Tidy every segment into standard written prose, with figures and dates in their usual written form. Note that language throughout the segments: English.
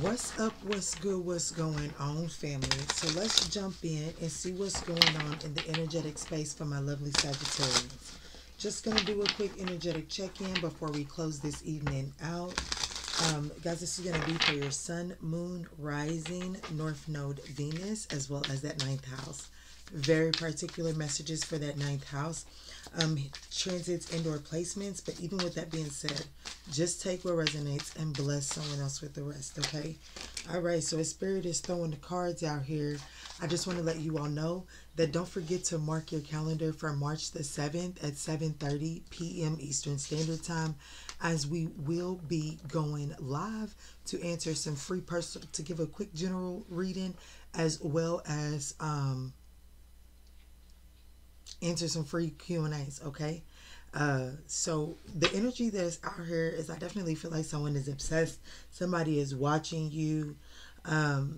What's up? What's good? What's going on, family? So let's jump in and see what's going on in the energetic space for my lovely Sagittarians. Just going to do a quick energetic check-in before we close this evening out. Guys, this is going to be for your sun, moon, rising, north node, Venus, as well as that ninth house. Very particular messages for that ninth house. Transits, indoor placements, but even with that being said, just take what resonates and bless someone else with the rest, okay? All right, so as Spirit is throwing the cards out here, I just want to let you all know that don't forget to mark your calendar for March the 7th at 7:30 p.m. Eastern Standard Time, as we will be going live to answer some free personal, to give a quick general reading, as well as answer some free Q&A's, okay? So the energy that's out here is, I definitely feel like someone is obsessed. Somebody is watching you. I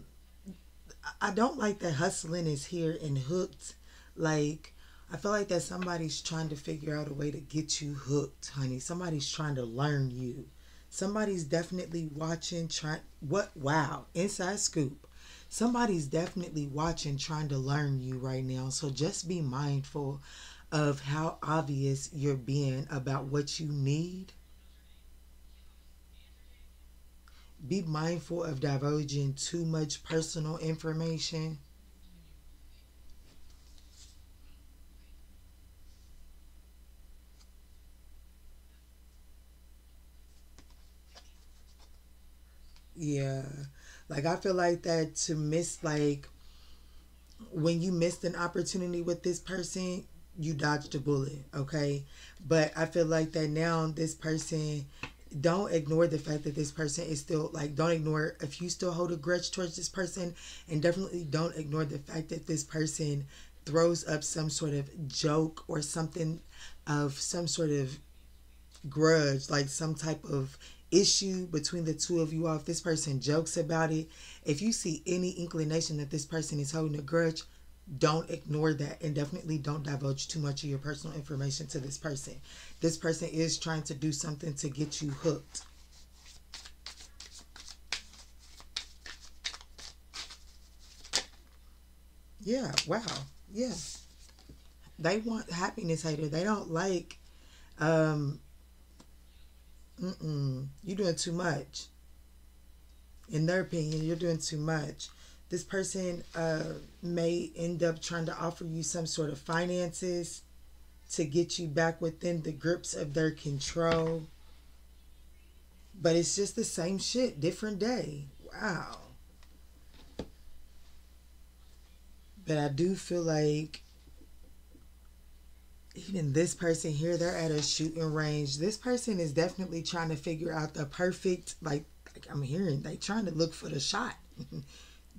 don't like that hustling is here and hooked. Like, I feel like that somebody's trying to figure out a way to get you hooked, honey. Somebody's trying to learn you. Somebody's definitely watching, wow, inside scoop. Somebody's definitely watching, trying to learn you right now. So just be mindful of how obvious you're being about what you need. Be mindful of divulging too much personal information. Yeah. Like, I feel like that to miss, like, when you missed an opportunity with this person, you dodged a bullet, okay? But I feel like that now this person, don't ignore the fact that this person is still, like, don't ignore if you still hold a grudge towards this person, and definitely don't ignore the fact that this person throws up some sort of joke or something of some sort of grudge, like some type of issue between the two of you all. If this person jokes about it, if you see any inclination that this person is holding a grudge, don't ignore that, and definitely don't divulge too much of your personal information to this person. This person is trying to do something to get you hooked. Yeah, wow. Yeah. They want happiness, hater. They don't like you're doing too much. In their opinion, you're doing too much. This person may end up trying to offer you some sort of finances to get you back within the grips of their control. But it's just the same shit, different day. Wow. But I do feel like even this person here, they're at a shooting range. This person is definitely trying to figure out the perfect, like I'm hearing, they trying to look for the shot.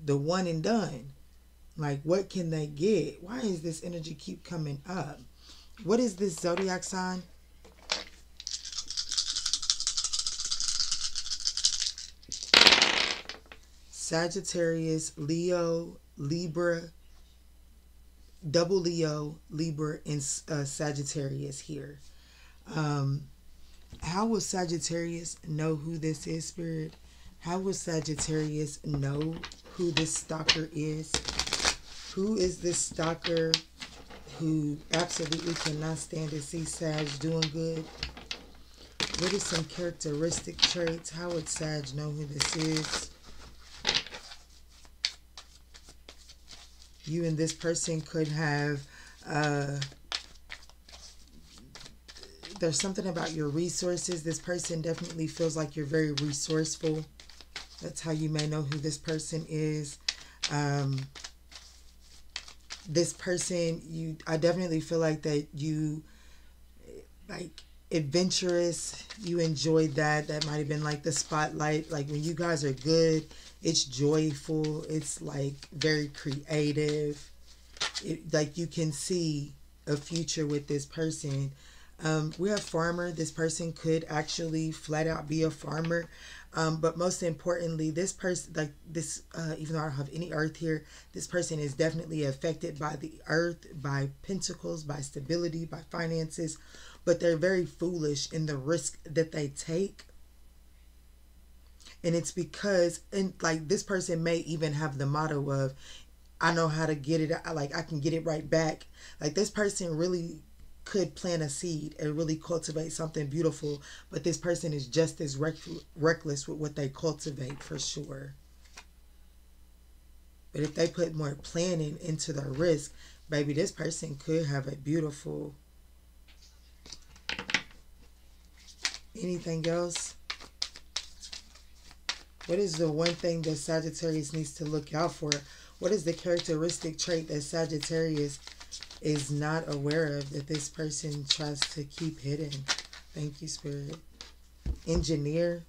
The one and done. Like, what can they get? Why is this energy keep coming up? What is this zodiac sign? Sagittarius, Leo, Libra, double Leo, Libra, and Sagittarius here. How will Sagittarius know who this is, Spirit? How will Sagittarius know who this stalker is? Who is this stalker who absolutely cannot stand to see Sag doing good? What are some characteristic traits? How would Sag know who this is? You and this person could have, there's something about your resources. This person definitely feels like you're very resourceful. That's how you may know who this person is. This person, I definitely feel like that you, like, adventurous. You enjoyed that. That might have been like the spotlight. Like, when you guys are good, it's joyful. It's like very creative. Like, you can see a future with this person. We have farmer. This person could actually flat out be a farmer. But most importantly, this person, like this, even though I don't have any earth here, this person is definitely affected by the earth, by pentacles, by stability, by finances, but they're very foolish in the risk that they take. And it's because, and like this person may even have the motto of, I know how to get it. I can get it right back. Like this person really could plant a seed and really cultivate something beautiful. But this person is just as reckless with what they cultivate, for sure. But if they put more planning into their risk, baby, this person could have a beautiful... Anything else? What is the one thing that Sagittarius needs to look out for? What is the characteristic trait that Sagittarius is not aware of that this person tries to keep hidden? Thank you, Spirit. Engineer.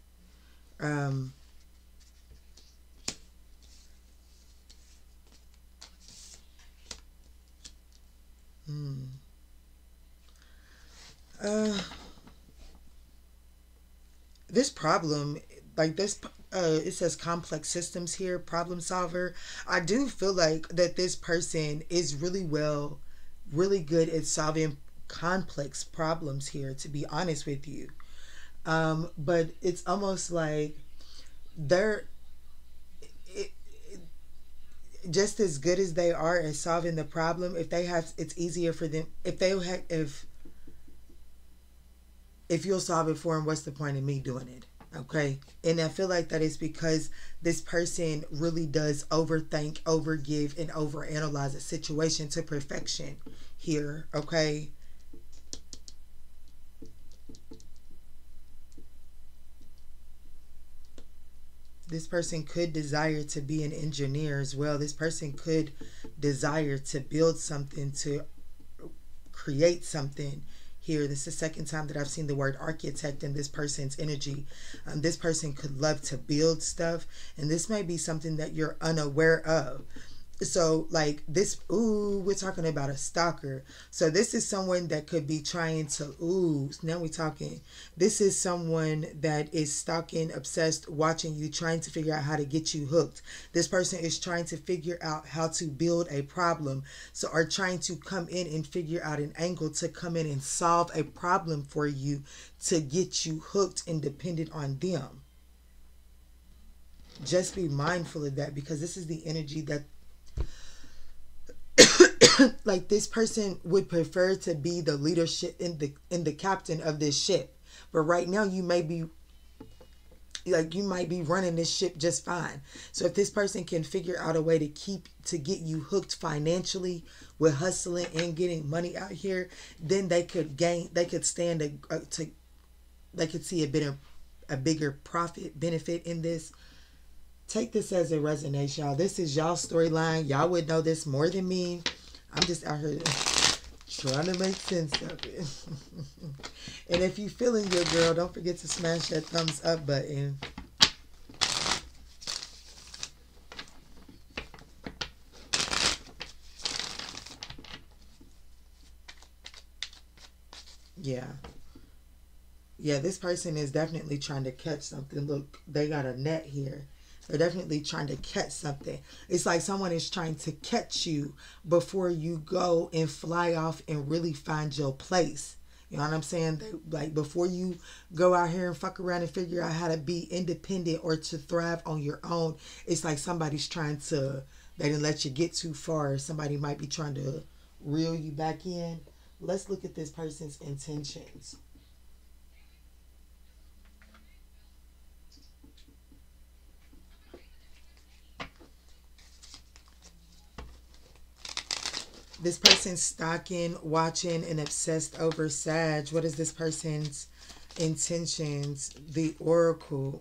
This problem, like this, it says complex systems here, problem solver. I do feel like that this person is really good at solving complex problems here, to be honest with you. But it's almost like they're just as good as they are at solving the problem. If they have, it's easier for them. If they have, if you'll solve it for him, what's the point of me doing it? Okay. And I feel like that is because this person really does overthink, overgive, and overanalyze a situation to perfection here. Okay. This person could desire to be an engineer as well. This person could desire to build something, to create something. Here, this is the second time that I've seen the word architect in this person's energy. This person could love to build stuff, and this may be something that you're unaware of. So like this, ooh, we're talking about a stalker. So this is someone that could be trying to, ooh, now we're talking. This is someone that is stalking, obsessed, watching you, trying to figure out how to get you hooked. This person is trying to figure out how to build a problem. So are trying to come in and figure out an angle to come in and solve a problem for you to get you hooked and dependent on them. Just be mindful of that, because this is the energy that like this person would prefer to be the leadership in the captain of this ship. But right now you may be like, you might be running this ship just fine. So if this person can figure out a way to get you hooked financially with hustling and getting money out here, then they could gain, they could stand they could see a bigger profit benefit in this. Take this as it resonates, y'all. This is y'all storyline. Y'all would know this more than me. I'm just out here trying to make sense of it. And if you're feeling your girl, don't forget to smash that thumbs up button. Yeah. Yeah, this person is definitely trying to catch something. Look, they got a net here. They're definitely trying to catch something. It's like someone is trying to catch you before you go and fly off and really find your place. You know what I'm saying? Like before you go out here and fuck around and figure out how to be independent or to thrive on your own, it's like somebody's trying to, they didn't let you get too far. Somebody might be trying to reel you back in. Let's look at this person's intentions. This person's stalking, watching, and obsessed over Sag. What is this person's intentions? The Oracle.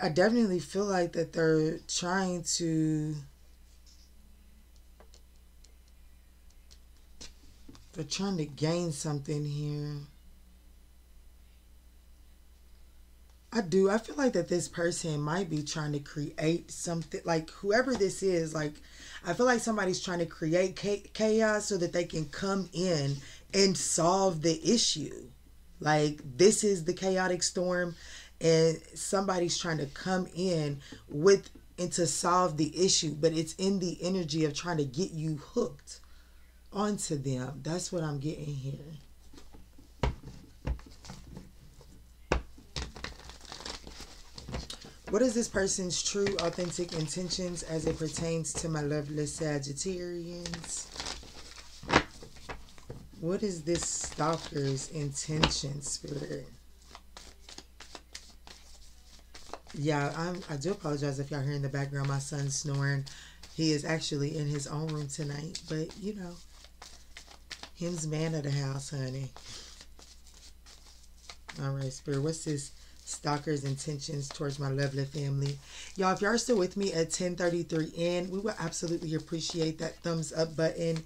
I definitely feel like that they're trying to... they're trying to gain something here. I feel like that this person might be trying to create something, like whoever this is, like I feel like somebody's trying to create chaos so that they can come in and solve the issue. Like this is the chaotic storm and somebody's trying to come in with and to solve the issue, but it's in the energy of trying to get you hooked onto them. That's what I'm getting here. What is this person's true, authentic intentions as it pertains to my loveless Sagittarians? What is this stalker's intention, Spirit? Yeah, I do apologize if y'all hear in the background my son snoring. He is actually in his own room tonight, but you know, him's man of the house, honey. All right, Spirit, what's this stalker's intentions towards my lovely family? Y'all, if y'all are still with me at 10:33 in, we will absolutely appreciate that thumbs up button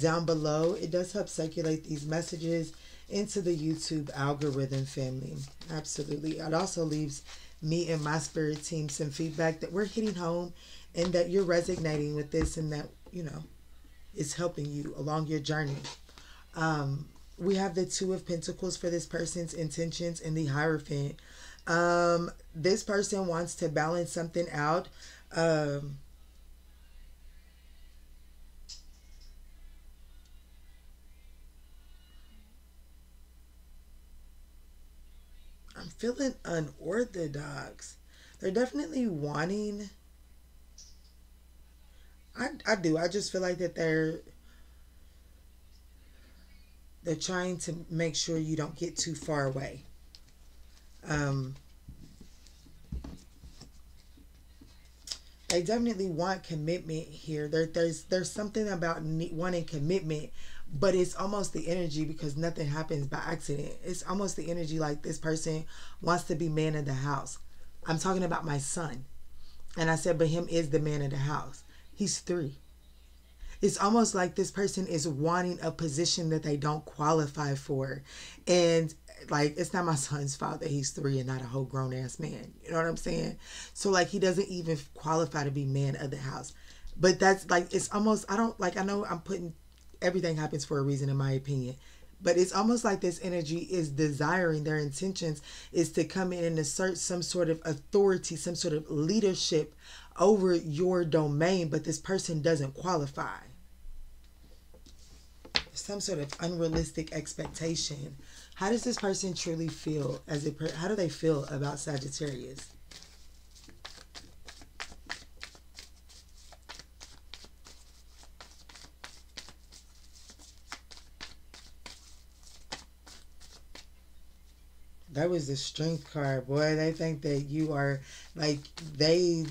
down below. It does help circulate these messages into the YouTube algorithm, family. Absolutely. It also leaves me and my spirit team some feedback that we're hitting home and that you're resonating with this and that, you know, it's helping you along your journey. We have the Two of Pentacles for this person's intentions and the Hierophant. This person wants to balance something out. I'm feeling unorthodox. They're definitely wanting. I just feel like that they're trying to make sure you don't get too far away. They definitely want commitment here. There's something about wanting commitment, but it's almost the energy, because nothing happens by accident. It's almost the energy like this person wants to be man of the house. I'm talking about my son. And I said, but him is the man of the house. He's 3. It's almost like this person is wanting a position that they don't qualify for. And like, it's not my son's fault that he's 3 and not a whole grown ass man. You know what I'm saying? So like, he doesn't even qualify to be man of the house. But that's like, it's almost, I don't like, I know I'm putting, everything happens for a reason in my opinion. But it's almost like this energy is desiring, their intentions is to come in and assert some sort of authority, some sort of leadership over your domain, but this person doesn't qualify. Some sort of unrealistic expectation. How does this person truly feel? How do they feel about Sagittarius? That was the Strength card, boy. They think that you are, like, they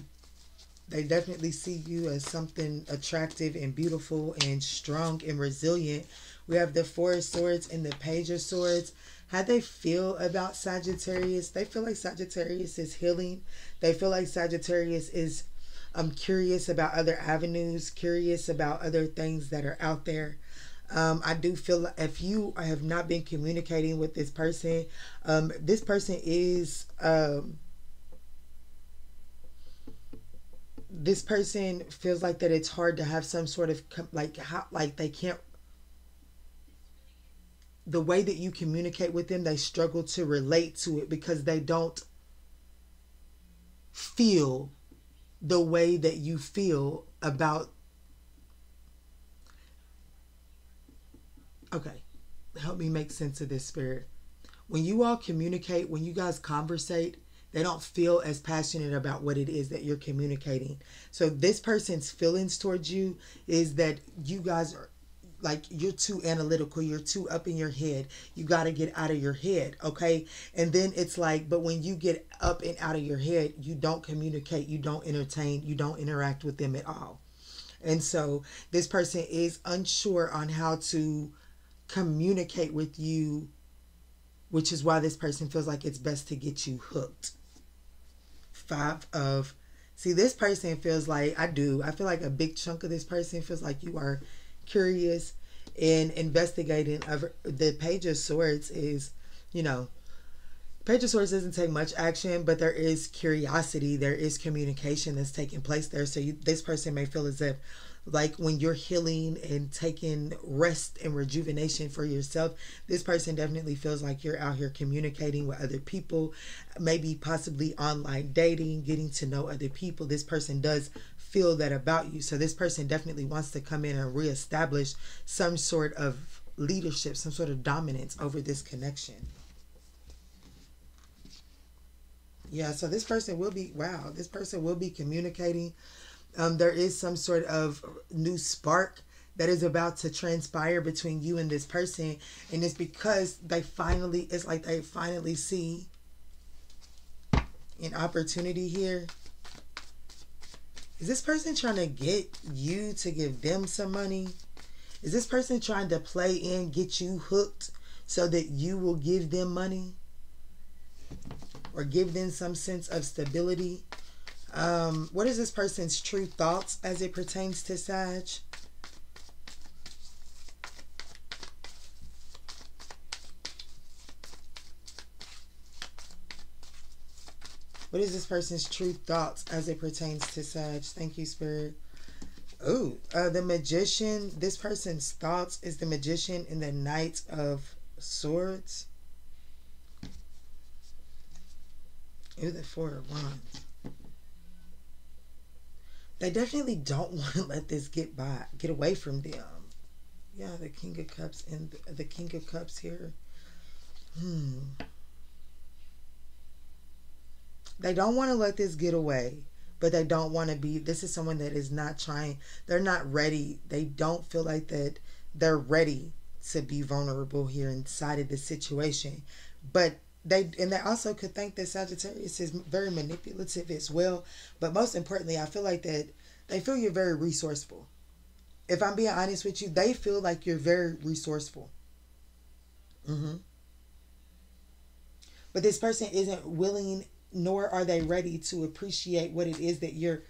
definitely see you as something attractive and beautiful and strong and resilient. We have the Four of Swords and the Page of Swords. How they feel about Sagittarius? They feel like Sagittarius is healing. They feel like Sagittarius is curious about other avenues, curious about other things that are out there. I do feel like if you have not been communicating with this person is, this person feels like that it's hard to have some sort of they can't, the way that you communicate with them, they struggle to relate to it because they don't feel the way that you feel about. Okay, help me make sense of this, Spirit. When you all communicate, when you guys conversate, they don't feel as passionate about what it is that you're communicating. So this person's feelings towards you is that you guys are like, you're too analytical, you're too up in your head, you got to get out of your head, okay? And then it's like, but when you get up and out of your head, you don't communicate, you don't entertain, you don't interact with them at all. And so this person is unsure on how to communicate with you, which is why this person feels like it's best to get you hooked. See, this person feels like, I feel like a big chunk of this person feels like you are curious and investigating. The Page of Swords is, you know, Page of Swords doesn't take much action, but there is curiosity, there is communication that's taking place there. So this person may feel as if, like, when you're healing and taking rest and rejuvenation for yourself, this person definitely feels like you're out here communicating with other people, maybe possibly online dating, getting to know other people. This person does feel that about you. So this person definitely wants to come in and reestablish some sort of leadership, some sort of dominance over this connection. Yeah, so this person will be, wow, this person will be communicating. There is some sort of new spark that is about to transpire between you and this person. And it's because they finally, it's like they finally see an opportunity here. Is this person trying to get you to give them some money? Is this person trying to play in, get you hooked so that you will give them money or give them some sense of stability? What is this person's true thoughts as it pertains to Sag? What is this person's true thoughts as it pertains to Sag? Thank you, Spirit. Ooh, the Magician. This person's thoughts is the Magician in the Knight of Swords. Ooh, the Four of Wands. They definitely don't want to let this get away from them. Yeah, the King of Cups and the King of Cups here. They don't want to let this get away, but they don't want to be, this is someone that is not trying. They're not ready. They don't feel like that they're ready to be vulnerable here inside of this situation. But they also could think that Sagittarius is very manipulative as well. But most importantly, I feel like that they feel you're very resourceful. If I'm being honest with you, they feel like you're very resourceful. But this person isn't willing, nor are they ready to appreciate what it is that you're,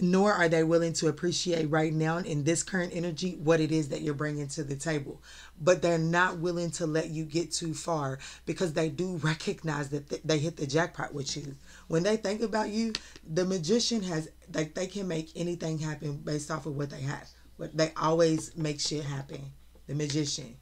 nor are they willing to appreciate right now in this current energy what it is that you're bringing to the table. But they're not willing to let you get too far because they do recognize that they hit the jackpot with you. When they think about you, the Magician has, like, they can make anything happen based off of what they have. They always make shit happen. The Magician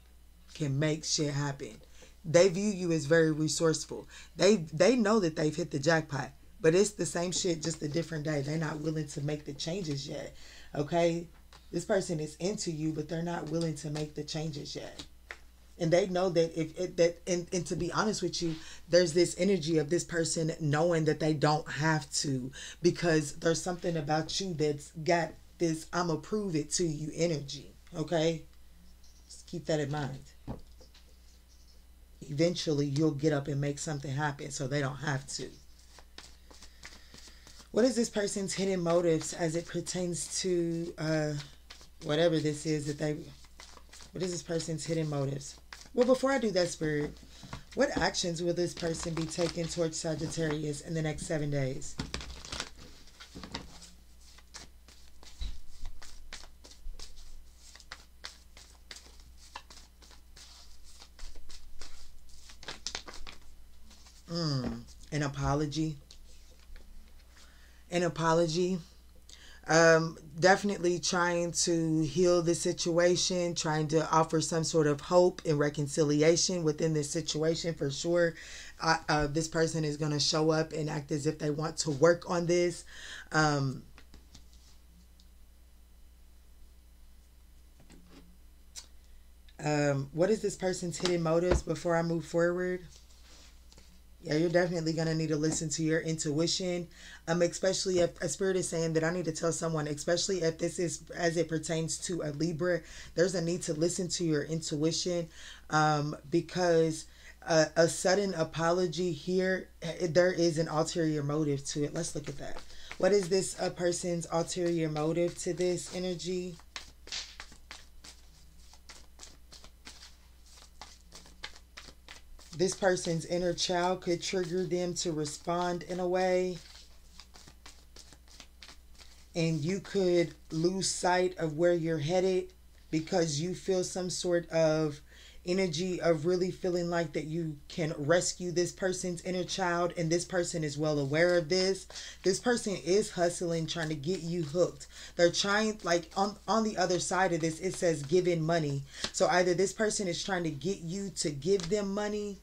can make shit happen. They view you as very resourceful. They know that they've hit the jackpot, but it's the same shit, just a different day. They're not willing to make the changes yet, okay? This person is into you, but they're not willing to make the changes yet. And they know that if it, that, and to be honest with you, there's this energy of this person knowing that they don't have to, because there's something about you that's got this I'ma prove it to you energy, okay? Just keep that in mind. Eventually you'll get up and make something happen, so they don't have to. What is this person's hidden motives as it pertains to whatever this is that they, what is this person's hidden motives? Well, before I do that, Spirit, what actions will this person be taking towards Sagittarius in the next 7 days? An apology. An apology. Definitely trying to heal the situation, trying to offer some sort of hope and reconciliation within this situation for sure. This person is going to show up and act as if they want to work on this. What is this person's hidden motives before I move forward? Yeah, you're definitely going to need to listen to your intuition, especially if a Spirit is saying that I need to tell someone, especially if this is as it pertains to a Libra, there's a need to listen to your intuition because a sudden apology here, there is an ulterior motive to it. Let's look at that. What is this person's ulterior motive to this energy? This person's inner child could trigger them to respond in a way. And you could lose sight of where you're headed because you feel some sort of energy of really feeling like that you can rescue this person's inner child. And this person is well aware of this. This person is hustling, trying to get you hooked. They're trying, like on the other side of this, it says giving money. So either this person is trying to get you to give them money.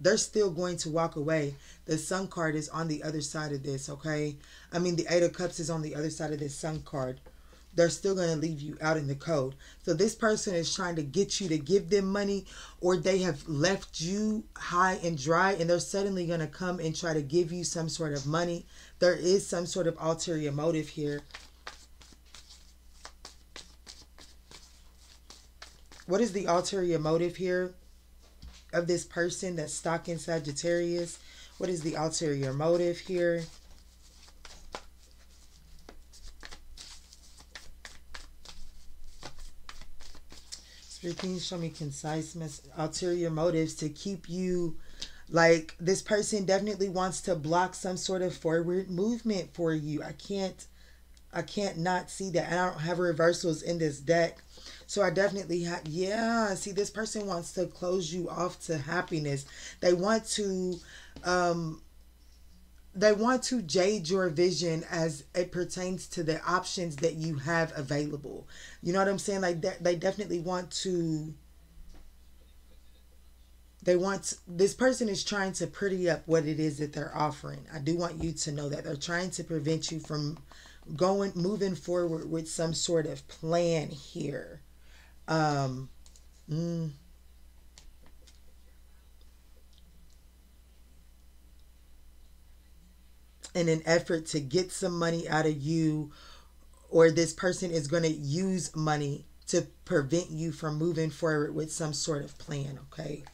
They're still going to walk away. The Sun card is on the other side of this. Okay. I mean, the Eight of Cups is on the other side of this Sun card. they're still going to leave you out in the cold. So this person is trying to get you to give them money, or they have left you high and dry, and they're suddenly going to come and try to give you some sort of money. There is some sort of ulterior motive here. What is the ulterior motive here of this person that's stalking Sagittarius? What is the ulterior motive here? Please show me concise ulterior motives to keep you. Like, this person definitely wants to block some sort of forward movement for you. I can't not see that. And I don't have reversals in this deck, so I definitely have. Yeah, see, this person wants to close you off to happiness. They want to jade your vision as it pertains to the options that you have available. You know what I'm saying? Like that, they definitely want to. They want, this person is trying to pretty up what it is that they're offering. I do want you to know that they're trying to prevent you from moving forward with some sort of plan here. In an effort to get some money out of you, or this person is going to use money to prevent you from moving forward with some sort of plan. Okay.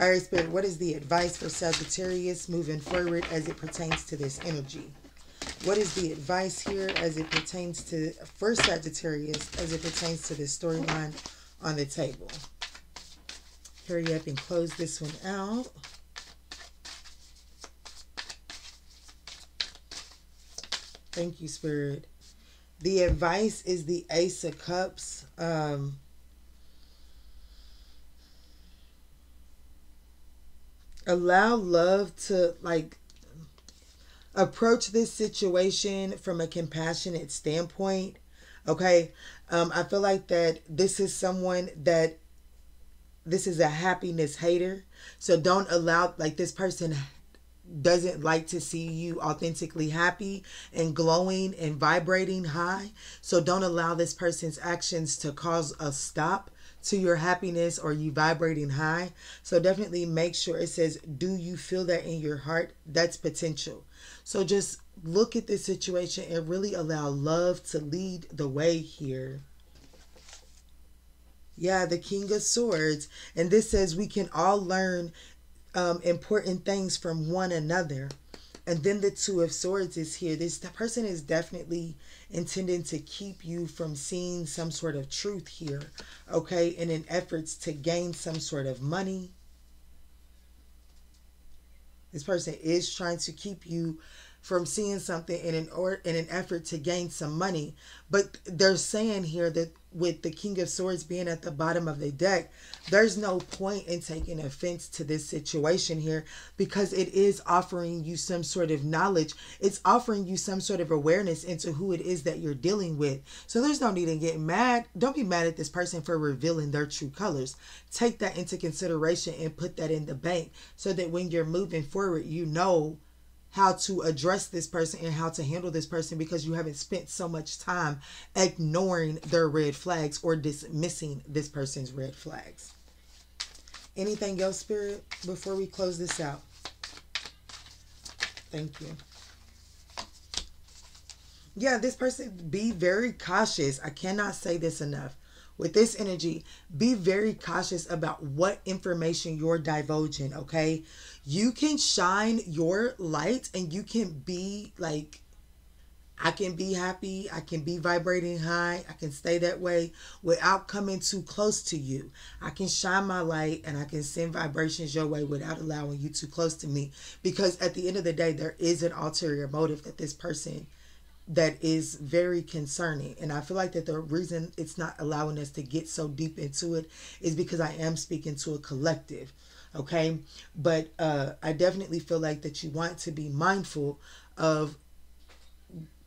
All right, Spirit, what is the advice for Sagittarius moving forward as it pertains to this energy? What is the advice here as it pertains to, for Sagittarius, as it pertains to this storyline on the table? Hurry up and close this one out. Thank you, Spirit. The advice is the Ace of Cups. Allow love to, like, approach this situation from a compassionate standpoint. Okay. I feel like that this is someone that, this is a happiness hater. So don't allow, like, this person doesn't like to see you authentically happy and glowing and vibrating high. So don't allow this person's actions to cause a stop to your happiness or you vibrating high. So definitely make sure, it says, do you feel that in your heart? That's potential. So just look at this situation and really allow love to lead the way here. Yeah, the King of Swords. And this says we can all learn important things from one another. And then the Two of Swords is here. This person is definitely intending to keep you from seeing some sort of truth here, okay, in an efforts to gain some sort of money. This person is trying to keep you from seeing something in an effort to gain some money. But they're saying here that with the King of Swords being at the bottom of the deck, there's no point in taking offense to this situation here, because it is offering you some sort of knowledge. It's offering you some sort of awareness into who it is that you're dealing with. So there's no need to get mad. Don't be mad at this person for revealing their true colors. Take that into consideration and put that in the bank, so that when you're moving forward, you know how to address this person and how to handle this person, because you haven't spent so much time ignoring their red flags or dismissing this person's red flags. Anything else, Spirit, before we close this out? Thank you. Yeah, this person, be very cautious. I cannot say this enough. With this energy, be very cautious about what information you're divulging, okay? You can shine your light and you can be like, I can be happy, I can be vibrating high, I can stay that way without coming too close to you. I can shine my light and I can send vibrations your way without allowing you too close to me. Because at the end of the day, there is an ulterior motive that this person that is very concerning. And I feel like that the reason it's not allowing us to get so deep into it is because I am speaking to a collective, okay? But I definitely feel like that you want to be mindful of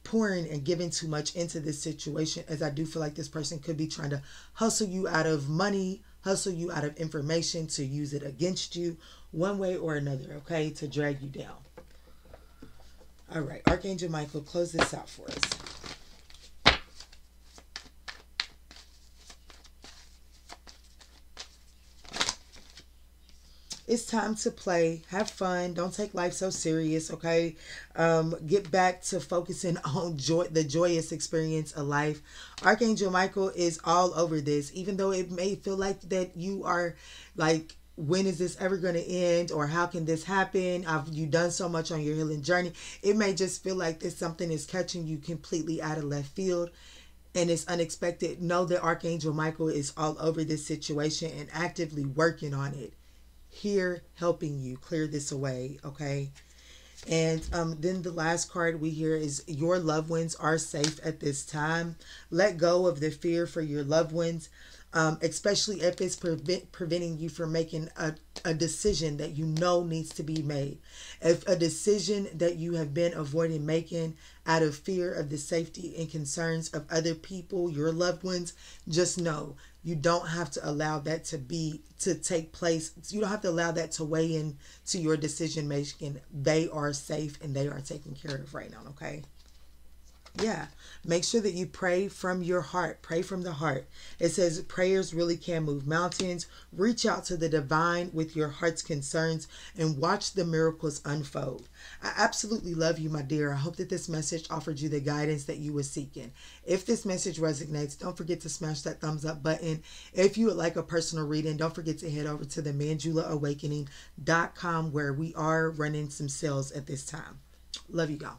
pouring and giving too much into this situation, as I do feel like this person could be trying to hustle you out of money, hustle you out of information, to use it against you one way or another, okay, to drag you down. All right, Archangel Michael, close this out for us. It's time to play, have fun, don't take life so serious, okay? Get back to focusing on the joyous experience of life. Archangel Michael is all over this, even though it may feel like that you are like, when is this ever going to end, or how can this happen? You've done so much on your healing journey. It may just feel like this something is catching you completely out of left field and it's unexpected. Know that Archangel Michael is all over this situation and actively working on it, here helping you clear this away, okay? And then the last card we hear is your loved ones are safe at this time. Let go of the fear for your loved ones. Especially if it's preventing you from making a decision that you know needs to be made. If a decision that you have been avoiding making out of fear of the safety and concerns of other people, your loved ones, just know you don't have to allow that to take place. You don't have to allow that to weigh in to your decision making. They are safe and they are taken care of right now, okay? Yeah, make sure that you pray from your heart. Pray from the heart. It says prayers really can move mountains. Reach out to the divine with your heart's concerns and watch the miracles unfold. I absolutely love you, my dear. I hope that this message offered you the guidance that you were seeking. If this message resonates, don't forget to smash that thumbs up button. If you would like a personal reading, don't forget to head over to themanjulaawakening.com, where we are running some sales at this time. Love you, y'all.